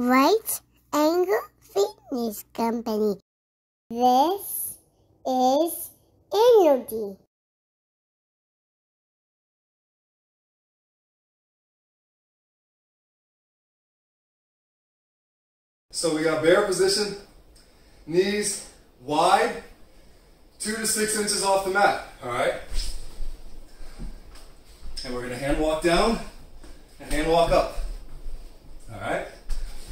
Right Angle Fitness Company. This is energy. So we got bear position, knees wide, 2 to 6 inches off the mat, all right? And we're gonna hand walk down and hand walk up, all right?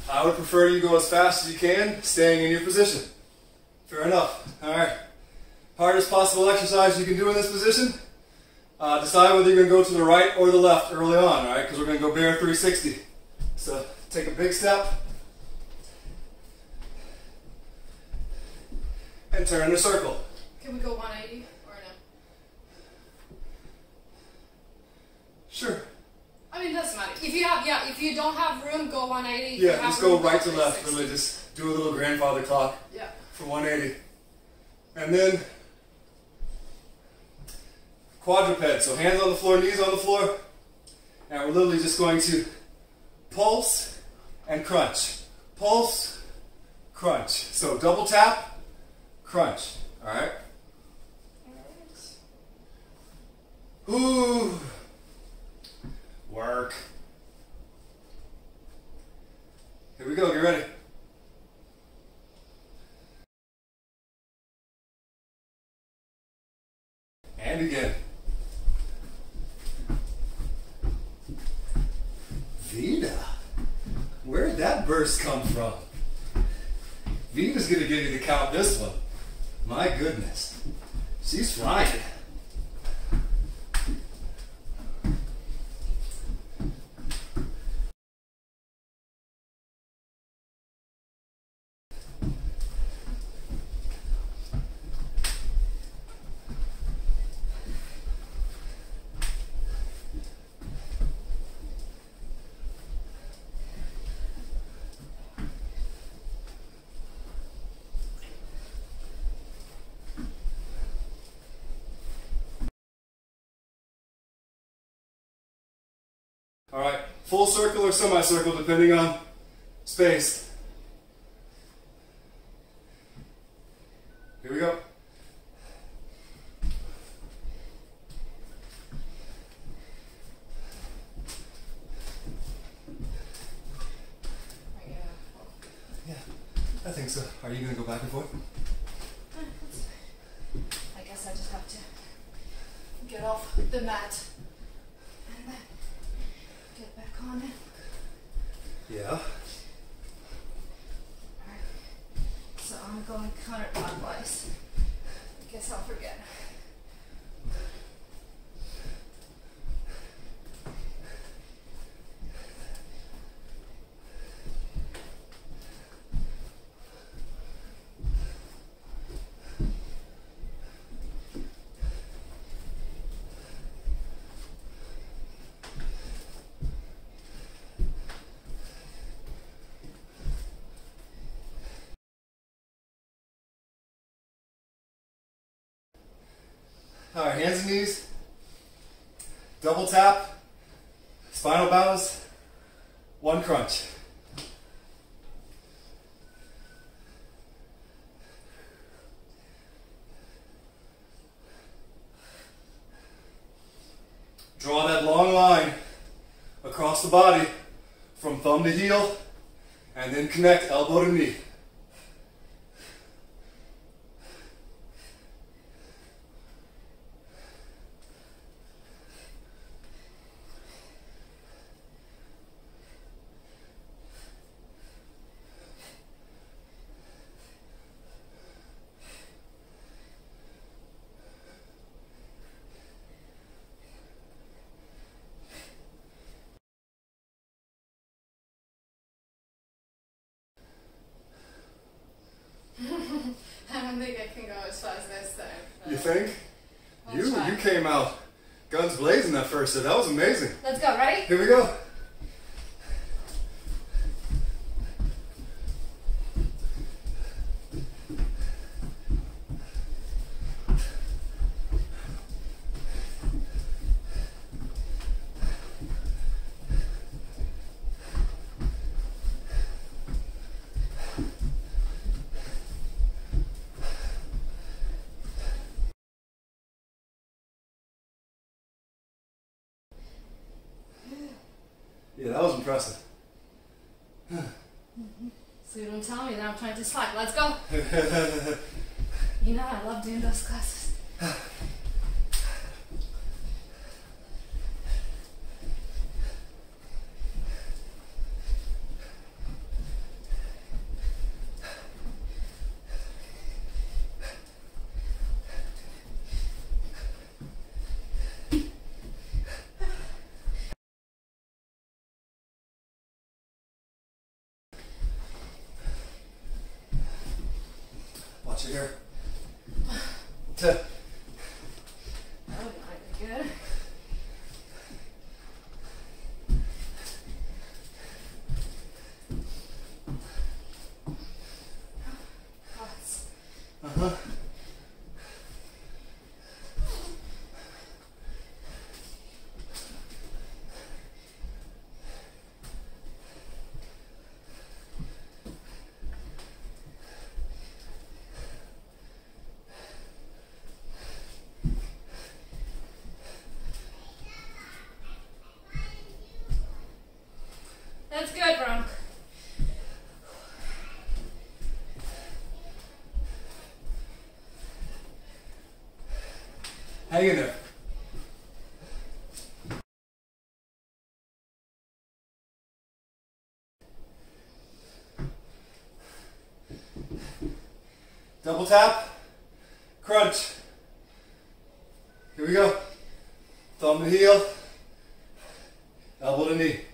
I would prefer you go as fast as you can, staying in your position. Fair enough, all right? Hardest possible exercise you can do in this position, decide whether you're gonna go to the right or the left early on, all right? Because we're gonna go bear 360. So take a big step, and turn in a circle. Can we go 180 or no? Sure. I mean, it doesn't matter. If you have, yeah, if you don't have room, go 180. Yeah, just go right to left. Really, just do a little grandfather clock. Yeah. For 180, and then quadruped. So hands on the floor, knees on the floor, and we're literally just going to pulse and crunch, pulse, crunch. So double tap. Crunch, all right? Ooh, work. Here we go, get ready. And again. Vida, where did that burst come from? Vida's gonna give you the count this one. My goodness, she's flying. All right, full circle or semicircle, depending on space. Here we go. Yeah, I think so. Are you going to go back and forth? I guess I just have to get off the mat. Get back on it. Yeah. Alright. So I'm going counterclockwise. I guess I'll forget. All right, hands and knees, double tap, spinal balance, one crunch. Draw that long line across the body from thumb to heel, and then connect elbow to knee. I think I can go as fast as that. You think? You came out guns blazing that first set. That was amazing. Let's go, right? Here we go. So you don't tell me that I'm trying to slack. Let's go. You know I love doing those classes. Watch it here. That would not be good. Uh-huh. That's good, Bronk. Hang in there. Double tap, crunch. Here we go. Thumb to heel, elbow to knee.